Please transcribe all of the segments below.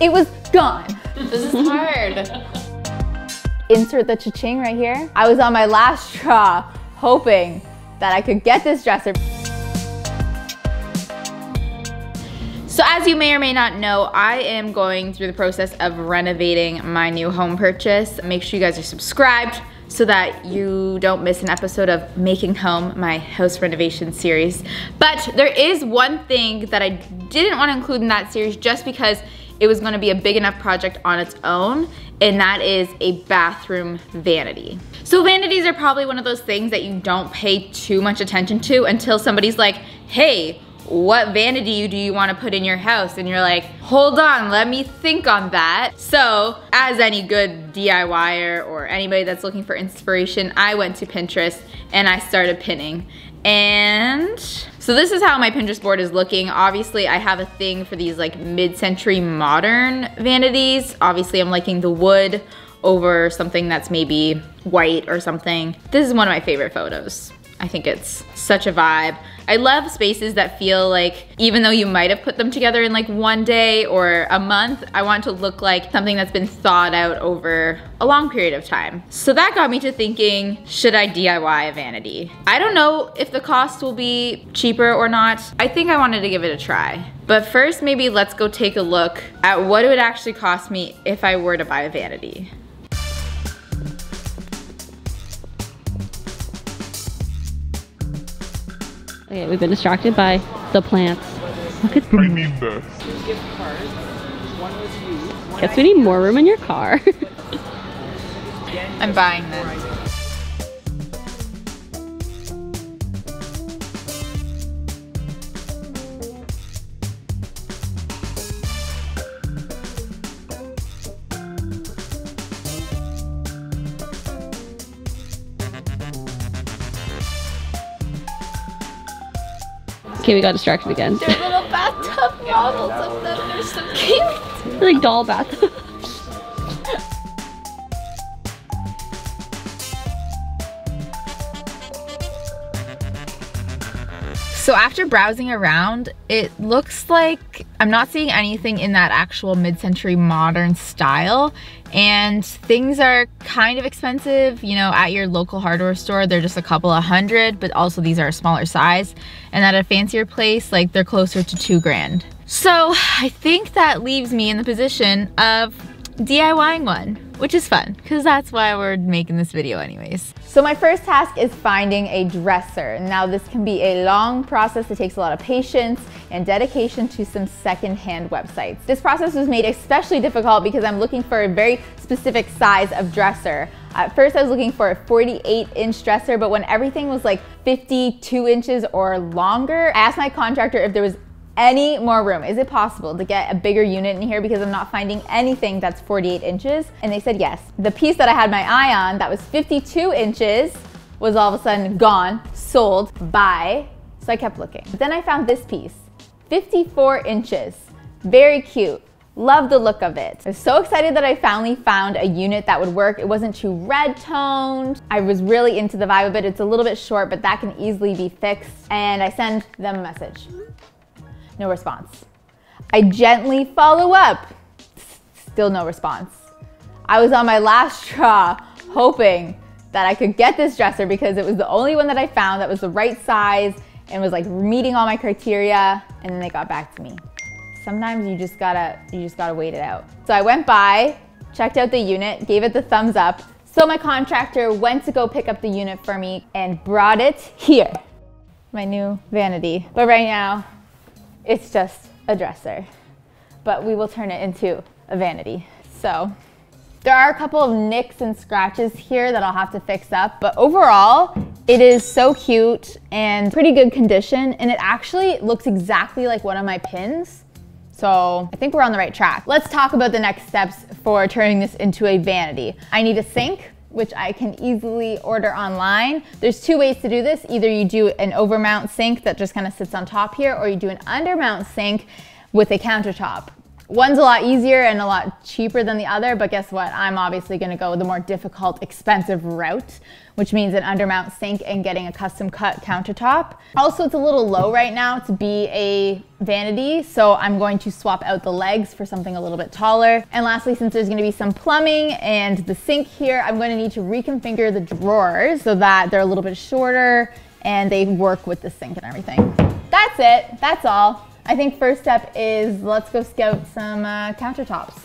It was gone. This is hard. Insert the cha-ching right here. I was on my last straw hoping that I could get this dresser. So as you may or may not know, I am going through the process of renovating my new home purchase. Make sure you guys are subscribed so that you don't miss an episode of Making Home, my house renovation series. But there is one thing that I didn't want to include in that series just because it was going to be a big enough project on its own, and that is a bathroom vanity. So vanities are probably one of those things that you don't pay too much attention to until somebody's like, hey, what vanity do you want to put in your house? And you're like, hold on, let me think on that. So as any good DIYer or anybody that's looking for inspiration, I went to Pinterest and I started pinning. And so this is how my Pinterest board is looking. Obviously, I have a thing for these like mid-century modern vanities. Obviously, I'm liking the wood over something that's maybe white or something. This is one of my favorite photos. I think it's such a vibe. I love spaces that feel like, even though you might have put them together in like one day or a month, I want to look like something that's been thawed out over a long period of time. So that got me to thinking, should I DIY a vanity? I don't know if the cost will be cheaper or not. I think I wanted to give it a try. But first, maybe let's go take a look at what it would actually cost me if I were to buy a vanity. Okay, we've been distracted by the plants. Look at them. I need this. Guess we need more room in your car. I'm buying this. Okay, we got distracted again. They're little bathtub models of them. They're so cute. They're like doll bathtubs. So after browsing around, it looks like I'm not seeing anything in that actual mid-century modern style, and things are kind of expensive. You know, at your local hardware store, they're just a couple of $100, but also these are a smaller size, and at a fancier place, like they're closer to $2,000. So I think that leaves me in the position of DIYing one, which is fun because that's why we're making this video anyways. So my first task is finding a dresser. Now this can be a long process. It takes a lot of patience and dedication to some secondhand websites. This process was made especially difficult because I'm looking for a very specific size of dresser. At first I was looking for a 48-inch dresser, but when everything was like 52 inches or longer, I asked my contractor if there was any more room. Is it possible to get a bigger unit in here because I'm not finding anything that's 48 inches? And they said yes. The piece that I had my eye on that was 52 inches was all of a sudden gone, sold, bye. So I kept looking. But then I found this piece, 54 inches, very cute. Love the look of it. I was so excited that I finally found a unit that would work. It wasn't too red toned. I was really into the vibe of it. It's a little bit short, but that can easily be fixed. And I send them a message. No response. I gently follow up. Still no response. I was on my last straw hoping that I could get this dresser because it was the only one that I found that was the right size and was like meeting all my criteria, and then they got back to me. Sometimes you just gotta wait it out. So I went by, checked out the unit, gave it the thumbs up. So my contractor went to go pick up the unit for me and brought it here. My new vanity. But right now, it's just a dresser, but we will turn it into a vanity. So there are a couple of nicks and scratches here that I'll have to fix up, but overall, it is so cute and pretty good condition, and it actually looks exactly like one of my pins. So I think we're on the right track. Let's talk about the next steps for turning this into a vanity. I need a sink, which I can easily order online. There's two ways to do this. Either you do an overmount sink that just kind of sits on top here, or you do an undermount sink with a countertop. One's a lot easier and a lot cheaper than the other, but guess what? I'm obviously gonna go the more difficult, expensive route, which means an undermount sink and getting a custom cut countertop. Also, it's a little low right now to be a vanity, so I'm going to swap out the legs for something a little bit taller. And lastly, since there's gonna be some plumbing and the sink here, I'm gonna need to reconfigure the drawers so that they're a little bit shorter and they work with the sink and everything. That's it, that's all. I think first step is let's go scout some countertops.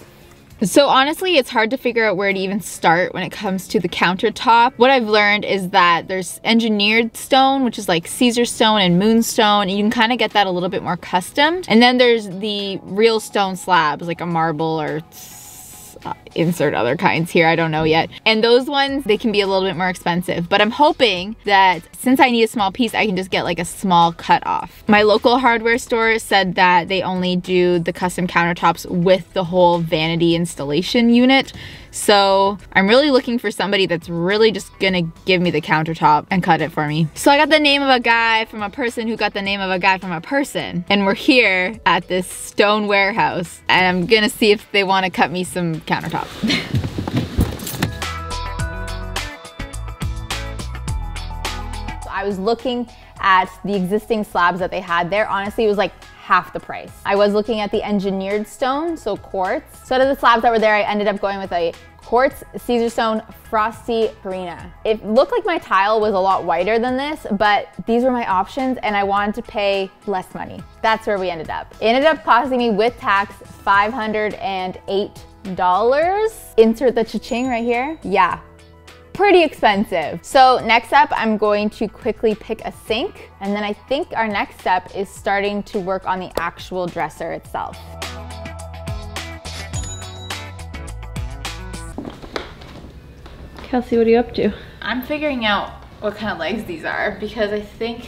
So honestly, it's hard to figure out where to even start when it comes to the countertop. What I've learned is that there's engineered stone, which is like Caesarstone and moonstone, and you can kind of get that a little bit more custom. And then there's the real stone slabs, like a marble or insert other kinds here, I don't know yet. And those ones, they can be a little bit more expensive, but I'm hoping that since I need a small piece, I can just get like a small cut off. My local hardware store said that they only do the custom countertops with the whole vanity installation unit. So I'm really looking for somebody that's really just gonna give me the countertop and cut it for me. So I got the name of a guy from a person who got the name of a guy from a person. And we're here at this stone warehouse. And I'm gonna see if they wanna cut me some countertop. So I was looking at the existing slabs that they had there. Honestly, it was like half the price. I was looking at the engineered stone, so quartz. So out of the slabs that were there, I ended up going with a quartz, Caesarstone, frosty, Carina. It looked like my tile was a lot whiter than this, but these were my options and I wanted to pay less money. That's where we ended up. It ended up costing me with tax $508. Insert the cha-ching right here. Yeah, pretty expensive. So next up, I'm going to quickly pick a sink. And then I think our next step is starting to work on the actual dresser itself. Kelsey, what are you up to? I'm figuring out what kind of legs these are because I think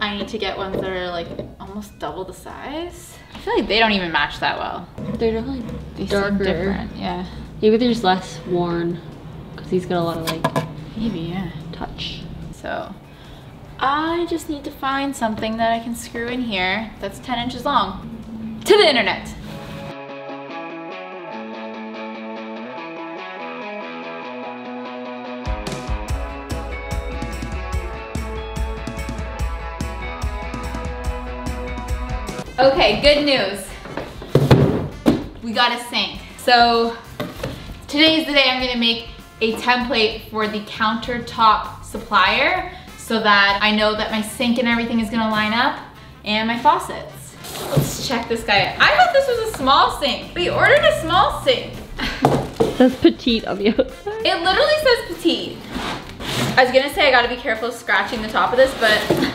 I need to get ones that are like almost double the size. I feel like they don't even match that well. They're definitely darker. Different, yeah. Maybe they're just less worn because he's got a lot of like maybe, yeah, touch. So I just need to find something that I can screw in here that's 10 inches long. To the internet. Okay, good news. We got a sink. So today's the day I'm gonna make a template for the countertop supplier so that I know that my sink and everything is gonna line up and my faucets. Let's check this guy out. I thought this was a small sink. We ordered a small sink. It says petite on the outside. It literally says petite. I was gonna say I gotta be careful scratching the top of this, but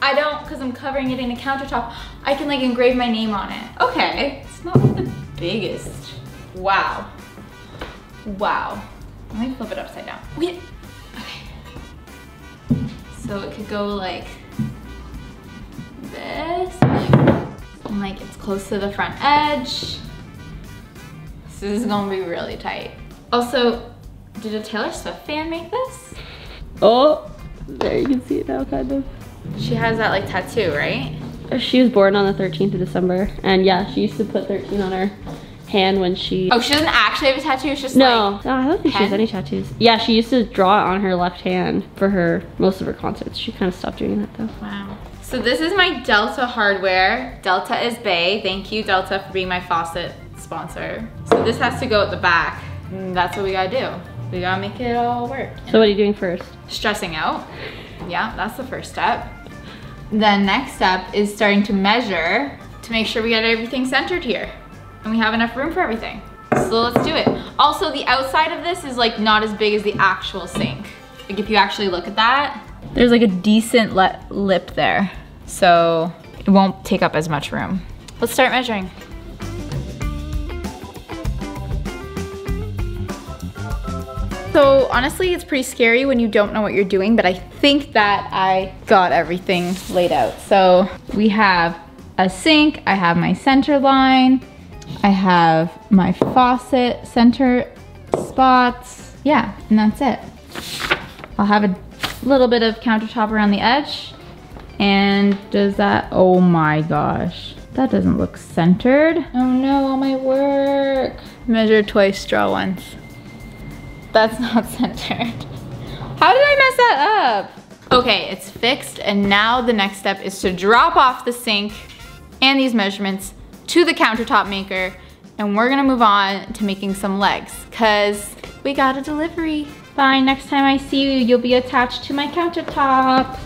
I don't, because I'm covering it in a countertop. I can like engrave my name on it. Okay, it's not like the biggest. Wow. Wow. Let me flip it upside down. Wait. Okay. So it could go like this. And like it's close to the front edge. So this is gonna be really tight. Also, did a Taylor Swift fan make this? Oh, there you can see it now, kind of. She has that like tattoo, right? She was born on the 13th of December. And yeah, she used to put 13 on her hand when she... Oh, she doesn't actually have a tattoo? It's just no. Like... No, I don't think she has any tattoos. Yeah, she used to draw it on her left hand for her most of her concerts. She kind of stopped doing that though. Wow. So this is my Delta hardware. Delta is bae. Thank you, Delta, for being my faucet sponsor. So this has to go at the back. And that's what we gotta do. We gotta make it all work. So what are you doing first? Stressing out. Yeah, that's the first step. The next step is starting to measure to make sure we get everything centered here and we have enough room for everything. So let's do it. Also, the outside of this is like not as big as the actual sink. Like if you actually look at that, there's like a decent lip there. So it won't take up as much room. Let's start measuring. So honestly, it's pretty scary when you don't know what you're doing, but I think that I got everything laid out. So we have a sink, I have my center line, I have my faucet center spots. Yeah, and that's it. I'll have a little bit of countertop around the edge. And does that, oh my gosh. That doesn't look centered. Oh no, all my work. Measure twice, draw once. That's not centered. How did I mess that up? Okay, it's fixed, and now the next step is to drop off the sink and these measurements to the countertop maker, and we're gonna move on to making some legs, cause we got a delivery. Fine, next time I see you, you'll be attached to my countertop.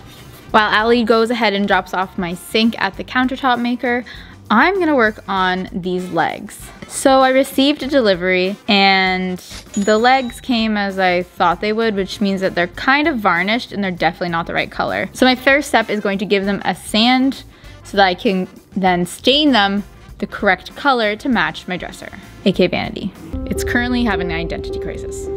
While Allie goes ahead and drops off my sink at the countertop maker, I'm gonna work on these legs. So I received a delivery and the legs came as I thought they would, which means that they're kind of varnished and they're definitely not the right color. So my first step is going to give them a sand so that I can then stain them the correct color to match my dresser, aka vanity. It's currently having an identity crisis.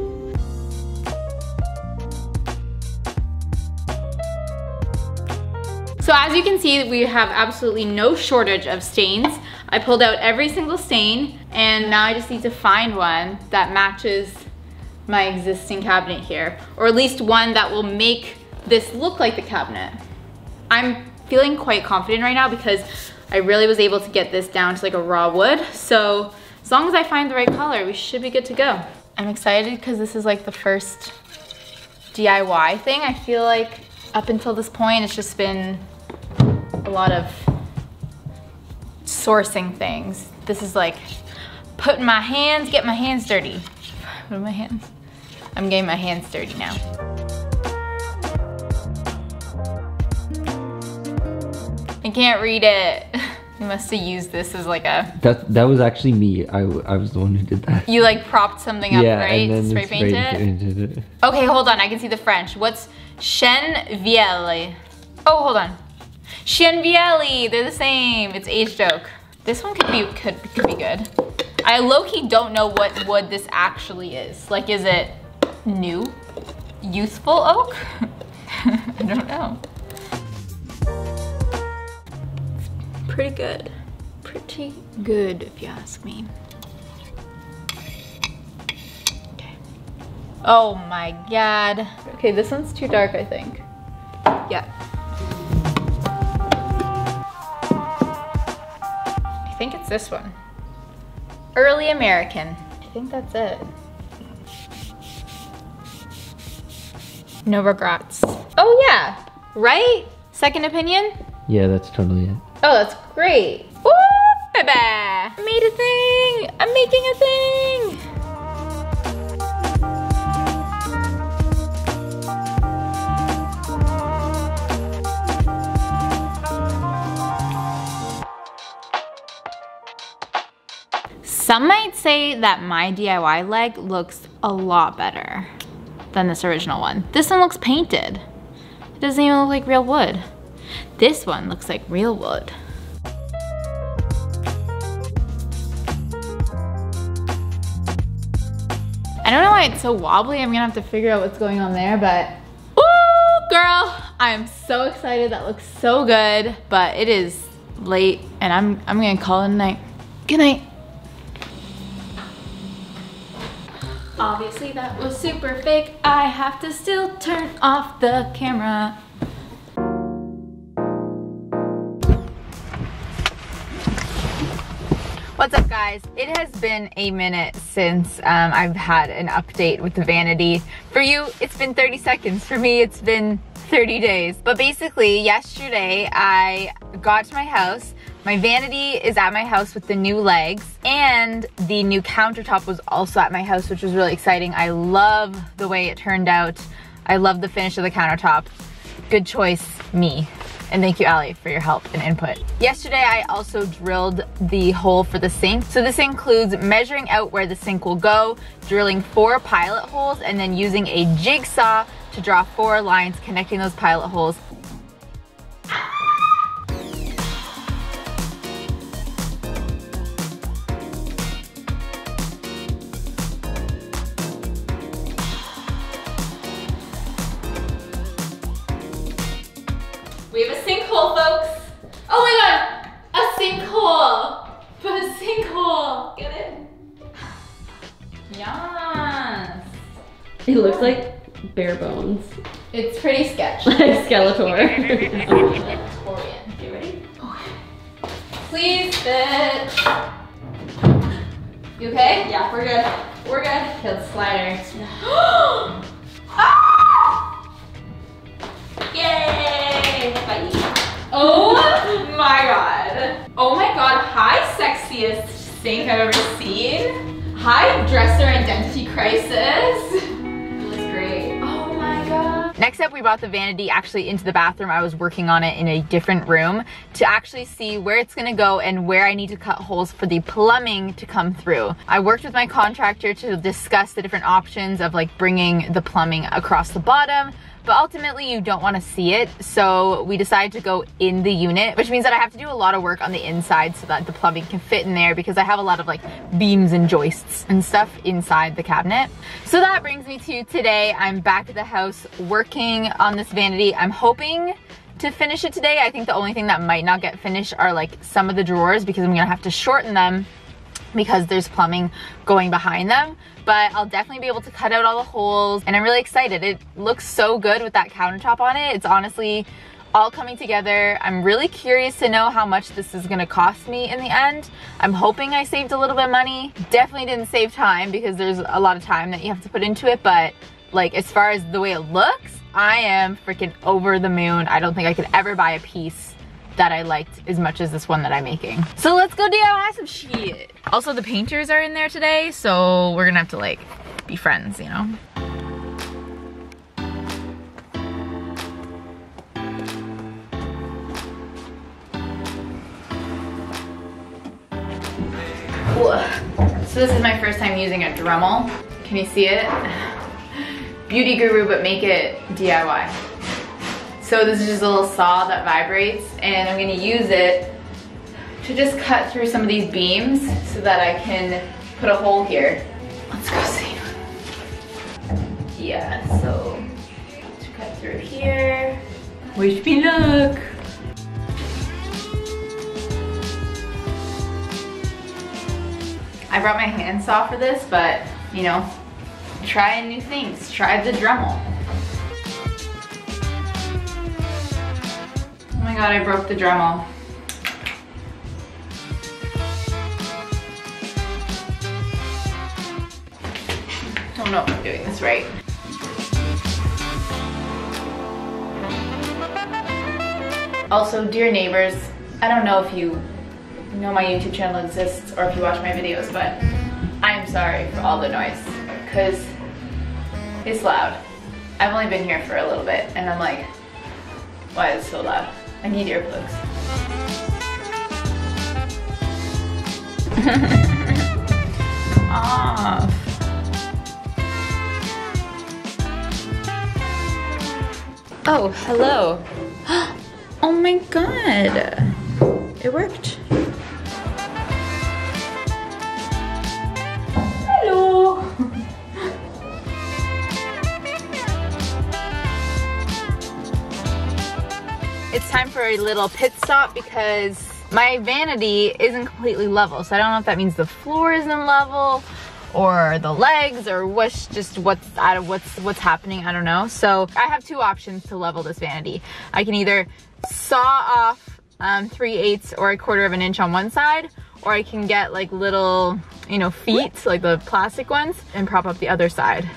So as you can see, we have absolutely no shortage of stains. I pulled out every single stain, and now I just need to find one that matches my existing cabinet here, or at least one that will make this look like the cabinet. I'm feeling quite confident right now because I really was able to get this down to like a raw wood. So as long as I find the right color, we should be good to go. I'm excited because this is like the first DIY thing. I feel like up until this point, it's just been a lot of sourcing things. This is like putting my hands, get my hands dirty. What are my hands? I'm getting my hands dirty now. I can't read it. You must have used this as like a... That was actually me. I was the one who did that. You like propped something up, yeah, right? And then spray painted it. Okay, hold on. I can see the French. What's Chenvielle? Oh, hold on. Chenvielle, they're the same. It's age joke. This one could be good. I low-key don't know what wood this actually is. Like, is it new? Youthful oak? I don't know. Pretty good. Pretty good, if you ask me. Okay. Oh my God. Okay, this one's too dark, I think. Yeah. I think it's this one. Early American. I think that's it. No regrets. Oh yeah, right? Second opinion? Yeah, that's totally it. Oh, that's great. Ooh, baby. I made a thing. I'm making a thing. Some might say that my DIY leg looks a lot better than this original one. This one looks painted. It doesn't even look like real wood. This one looks like real wood. I don't know why it's so wobbly. I'm gonna have to figure out what's going on there, but ooh, girl, I'm so excited. That looks so good, but it is late and I'm gonna call it a night. Good night. Obviously that was super fake. I have to still turn off the camera. What's up, guys? It has been a minute since I've had an update with the vanity. For you, it's been 30 seconds. For me, it's been 30 days. But basically, yesterday, I got to my house. My vanity is at my house with the new legs, and the new countertop was also at my house, which was really exciting. I love the way it turned out. I love the finish of the countertop. Good choice, me. And thank you, Allie, for your help and input. Yesterday, I also drilled the hole for the sink. So this includes measuring out where the sink will go, drilling 4 pilot holes, and then using a jigsaw to draw 4 lines connecting those pilot holes. We have a sinkhole, folks. Oh my God, a sinkhole. But a sinkhole. Get it? Yes. It looks like bare bones. It's pretty sketchy. Like Skeletor. Get ready? Okay. Please, bitch. You okay? Yeah, we're good. We're good. Killed slider. Ah! Yay! Bye. Oh my god. Oh my god. Hi, sexiest thing I've ever seen. Hi, dresser identity crisis. Next up, we brought the vanity actually into the bathroom. I was working on it in a different room to actually see where it's gonna go and where I need to cut holes for the plumbing to come through. I worked with my contractor to discuss the different options of like bringing the plumbing across the bottom, but ultimately you don't wanna see it. So we decided to go in the unit, which means that I have to do a lot of work on the inside so that the plumbing can fit in there because I have a lot of like beams and joists and stuff inside the cabinet. So that brings me to today. I'm back at the house working on this vanity. I'm hoping to finish it today. I think the only thing that might not get finished are like some of the drawers because I'm gonna have to shorten them because there's plumbing going behind them, but I'll definitely be able to cut out all the holes and I'm really excited. It looks so good with that countertop on it. It's honestly all coming together. I'm really curious to know how much this is gonna cost me in the end. I'm hoping I saved a little bit of money. Definitely didn't save time because there's a lot of time that you have to put into it, but like as far as the way it looks, I am freaking over the moon. I don't think I could ever buy a piece that I liked as much as this one that I'm making. So let's go DIY some shit. Also, the painters are in there today, so we're gonna have to like be friends, you know? So this is my first time using a Dremel. Can you see it? Beauty guru, but make it DIY. So this is just a little saw that vibrates and I'm gonna use it to just cut through some of these beams so that I can put a hole here. Let's go see. Yeah, so to cut through here. Wish me luck. I brought my hand saw for this, but you know, try new things, try the Dremel. Oh my god, I broke the Dremel. Don't know if I'm doing this right. Also, dear neighbors, I don't know if you know my YouTube channel exists or if you watch my videos, but I'm sorry for all the noise, because it's loud. I've only been here for a little bit, and I'm like, why is it so loud? I need earplugs. Off. Oh, hello. Oh my god. It worked. Hello. It's time for a little pit stop because my vanity isn't completely level. So I don't know if that means the floor isn't level or the legs or what's just what's happening. I don't know. So I have two options to level this vanity. I can either saw off 3/8 or 1/4 of an inch on one side, or I can get like little, you know, feet, like the plastic ones, and prop up the other side.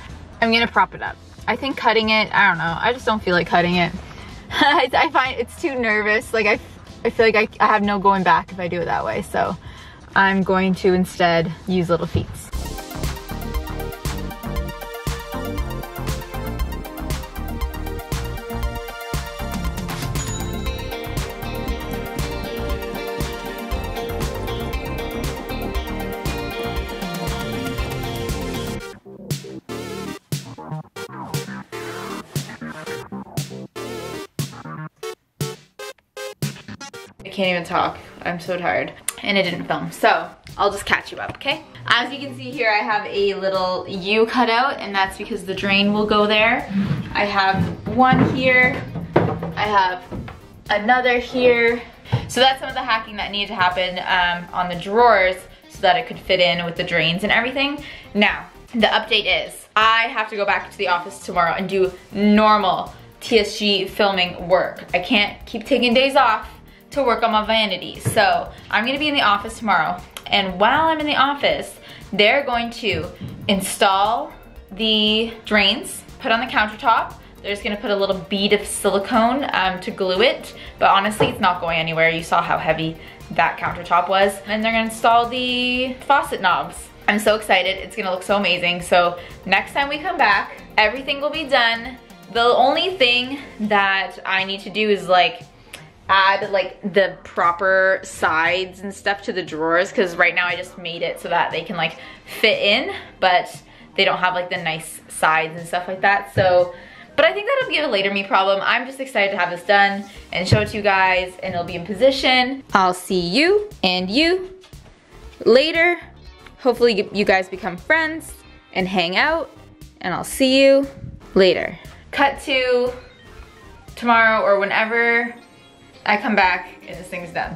I'm gonna prop it up. I think cutting it, I don't know. I just don't feel like cutting it. I find it's too nervous. Like I feel like I have no going back if I do it that way. So I'm going to instead use little feet. Can't even talk. I'm so tired. And I didn't film, so I'll just catch you up, okay? As you can see here, I have a little U cut out, and that's because the drain will go there. I have one here. I have another here. So that's some of the hacking that needed to happen on the drawers so that it could fit in with the drains and everything. Now, the update is I have to go back to the office tomorrow and do normal TSG filming work. I can't keep taking days off to work on my vanity. So I'm gonna be in the office tomorrow, and while I'm in the office, they're going to install the drains, put on the countertop. They're just gonna put a little bead of silicone to glue it, but honestly, it's not going anywhere. You saw how heavy that countertop was. And they're gonna install the faucet knobs. I'm so excited, it's gonna look so amazing. So next time we come back, everything will be done. The only thing that I need to do is like add like the proper sides and stuff to the drawers, because right now I just made it so that they can like fit in, but they don't have like the nice sides and stuff like that. So, but I think that'll be a later me problem. I'm just excited to have this done and show it to you guys, and it'll be in position. I'll see you and you later. Hopefully you guys become friends and hang out, and I'll see you later. Cut to tomorrow or whenever I come back and this thing's done.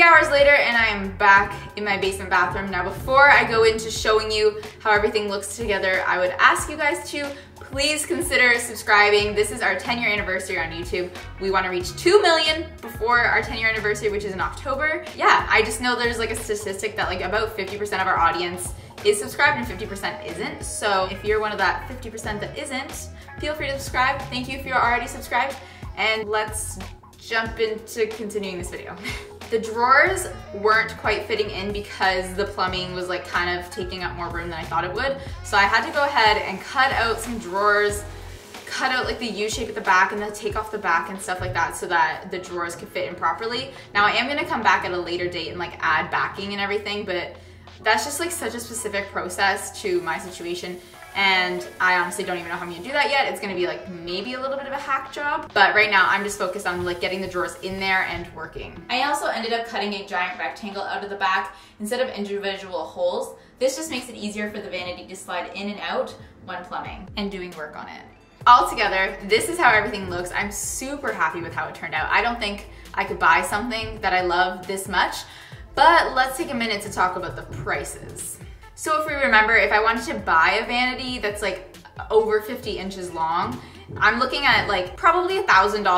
Hours later, and I am back in my basement bathroom. Now before I go into showing you how everything looks together, I would ask you guys to please consider subscribing. This is our 10-year anniversary on YouTube. We want to reach 2 million before our 10-year anniversary, which is in October. Yeah, I just know there's like a statistic that like about 50% of our audience is subscribed and 50% isn't. So if you're one of that 50% that isn't, feel free to subscribe. Thank you if you're already subscribed, and let's jump into continuing this video. The drawers weren't quite fitting in because the plumbing was like kind of taking up more room than I thought it would. So I had to go ahead and cut out some drawers, cut out like the U shape at the back and then take off the back and stuff like that so that the drawers could fit in properly. Now I am gonna come back at a later date and like add backing and everything, but that's just like such a specific process to my situation. And I honestly don't even know how I'm gonna do that yet. It's gonna be like maybe a little bit of a hack job, but right now I'm just focused on like getting the drawers in there and working. I also ended up cutting a giant rectangle out of the back instead of individual holes. This just makes it easier for the vanity to slide in and out when plumbing and doing work on it. Altogether, this is how everything looks. I'm super happy with how it turned out. I don't think I could buy something that I love this much, but let's take a minute to talk about the prices. So if we remember, if I wanted to buy a vanity that's like over 50 inches long, I'm looking at like probably $1,000 to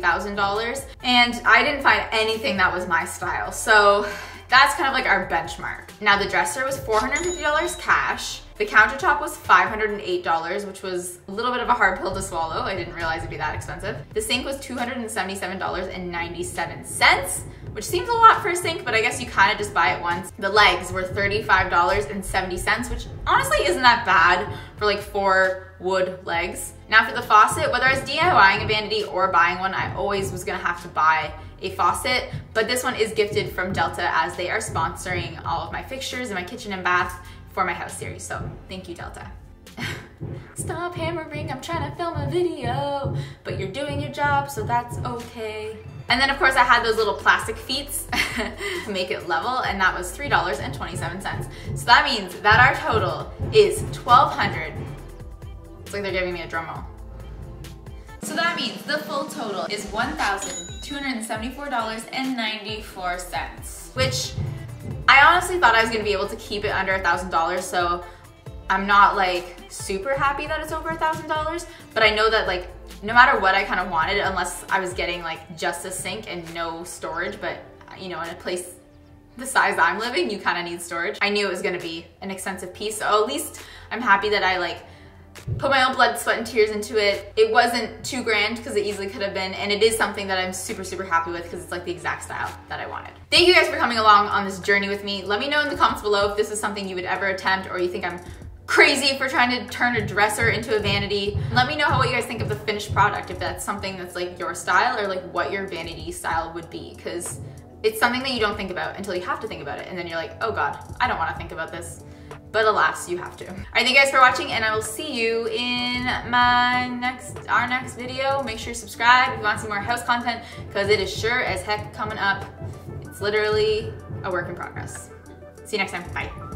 $2,000, and I didn't find anything that was my style. So that's kind of like our benchmark. Now the dresser was $450 cash. The countertop was $508, which was a little bit of a hard pill to swallow. I didn't realize it'd be that expensive. The sink was $277.97. which seems a lot for a sink, but I guess you kind of just buy it once. The legs were $35.70, which honestly isn't that bad for like 4 wood legs. Now for the faucet, whether I was DIYing a vanity or buying one, I always was gonna have to buy a faucet, but this one is gifted from Delta as they are sponsoring all of my fixtures in my kitchen and bath for my house series, so thank you, Delta. Stop hammering, I'm trying to film a video, but you're doing your job, so that's okay. And then of course I had those little plastic feet to make it level, and that was $3.27. So that means that our total is $1,200. It's like they're giving me a drum roll. So that means the full total is $1,274.94, which I honestly thought I was gonna be able to keep it under $1,000, so I'm not like super happy that it's over $1,000, but I know that like no matter what I kind of wanted, unless I was getting like just a sink and no storage, but you know, in a place the size I'm living, you kind of need storage. I knew it was gonna be an expensive piece, so at least I'm happy that I like put my own blood, sweat, and tears into it. It wasn't $2,000 because it easily could have been, and it is something that I'm super, super happy with because it's like the exact style that I wanted. Thank you guys for coming along on this journey with me. Let me know in the comments below if this is something you would ever attempt, or you think I'm crazy for trying to turn a dresser into a vanity. Let me know what you guys think of the finished product, if that's something that's like your style, or like what your vanity style would be, because it's something that you don't think about until you have to think about it, and then you're like, oh god, I don't want to think about this, but alas, you have to. Alright, thank you guys for watching, and I will see you in our next video. Make sure you subscribe if you want to see more house content, because it is sure as heck coming up. It's literally a work in progress. See you next time. Bye.